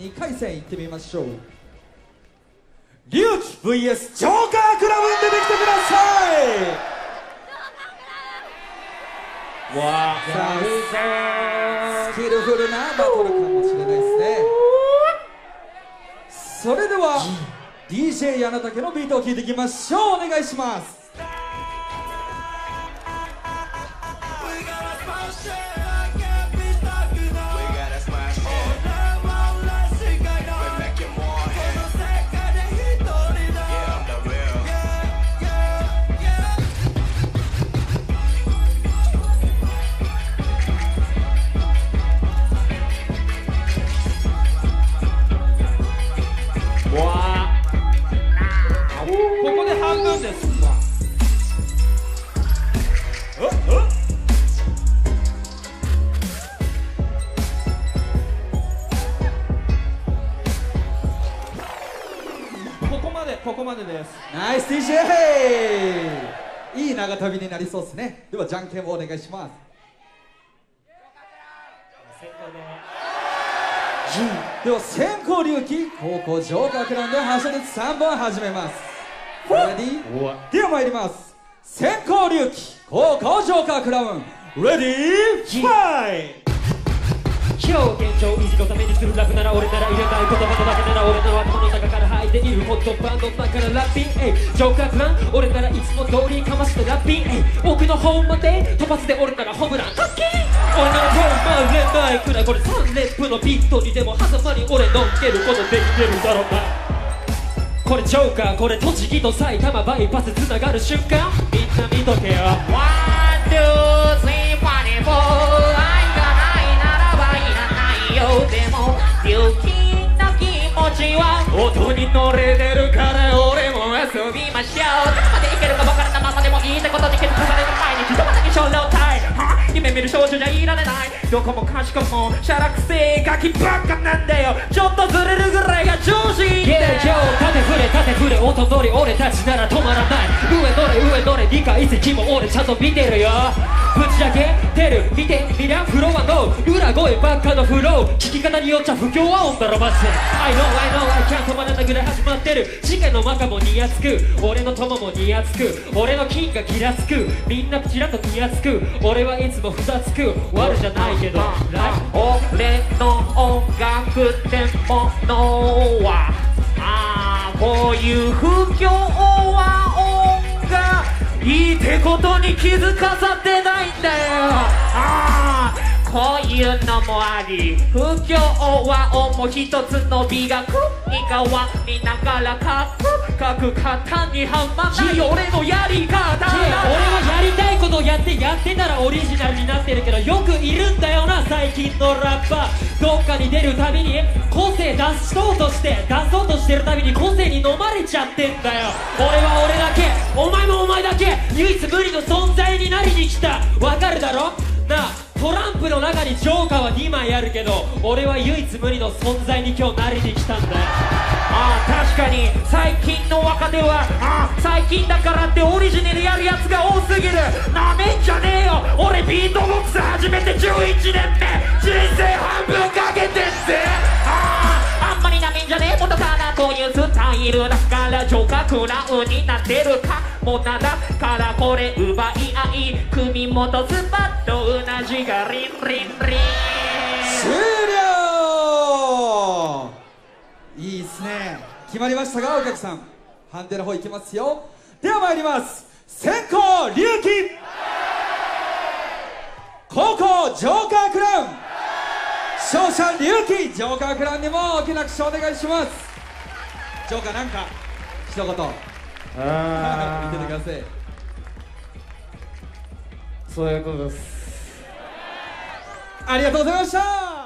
2回戦行ってみましょう。龍騎 VS ジョーカークラブに出てきてください。わあ、スキルフルなバトルかもしれないですね。それでは DJ やなたけのビートを聴いていきましょう。お願いします。ここまでです。ナイス DJ。 いい長旅になりそうですね。ではじゃんけんをお願いします。では先攻龍騎、後攻ジョーカークラブで発射率3本始めます。レディーでは参ります。先攻龍騎、後攻ジョーカークラブ、レディーファイト。今日現状維持のためにする楽なら俺なら入れたい言葉とだけなら俺なら頭の中から吐いているホットパンの中からラッピン、ジョーカークラン、俺ならいつも通りかましてラッピン、奥の方まで飛ばすで俺ならホームランカッキー。俺なら止まれないくらいこれ3連符のビットにでも挟まり俺乗っけることできてるだろうな。これジョーカー、これ栃木と埼玉バイパスつながる瞬間、みんな見とけよ。 1,2,3,4でも龍騎の気持ちは音に乗れてるから俺も遊びましょう。どこまでいけるか分からないままでもいいってことに気づかされる前にひとまだけ少量タイム夢見る少女じゃいられない。どこもかしこもしゃらくせえガキばっかなんだよ。ちょっとずれるぐらいが調子いいんだよ。縦振れ音通り俺たちなら止まらない。上どれ理解席も俺ちゃんと見てるよ。ぶち上げてる見てみりゃフロアの裏声ばっかのフロー、聞き方によっちゃ不協和音だろマジで。 I know I know I can't 止まらないぐらい始まってる。事件のマカもニヤつく、俺の友もニヤつく、俺の金がギラつく、みんなちらっとニヤつく、俺はいつもふざつく、悪じゃないけど俺の音楽ってものはこういう不協和音がいいってことに気づかさってないんだよ。ああ、こういうのもあり不協和音も一つの美学に変わりながらカクカク肩にはまない俺のやり方だ。俺はやりたいことをやってたらオリジナルになってるけど、よくいるんだよな最近のラッパー。どっかに出るたびに個性出そうとしてるたびに個性に飲まれちゃってんだよ。俺は俺だけ、お前もお前だけ、唯一無二の存在になりに来た。わかるだろなあ。トランプの中にジョーカーは2枚あるけど俺は唯一無二の存在に今日なりに来たんだよ。ああ確かに最近の若手は最近だからってオリジナルやるやつが多すぎる。なめんじゃねえよ。俺ビートボックス始めて11年目、人生半分かけてんぜ。あんまりなめんじゃねえことかな。こういうスタイルだからジョーカークラウンになってるかもな。だからこれ奪い合い組元スパッとうなじがリンリンリン。終了。いいですね。決まりましたがお客さん判定の方いきますよ。では参ります。先攻龍騎、後攻ジョーカークラウン、勝者龍騎。ジョーカークラウンにも大きな拍手お願いします。ジョーカーなんか一言見ててください。そういうことです。ありがとうございました。